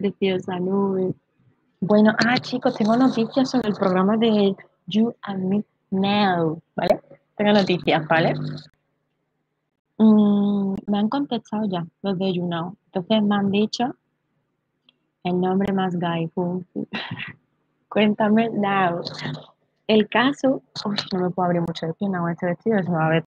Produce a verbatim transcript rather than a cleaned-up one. de Biosalud. Bueno, ah chicos, tengo noticias sobre el programa de You and Me Now, ¿vale? Tengo noticias, ¿vale? Mm, me han contestado ya los de Younow. Entonces me han dicho el nombre más gay. Cuéntame now. El caso... Uy, no me puedo abrir mucho de pierna con este vestido, se me va a ver.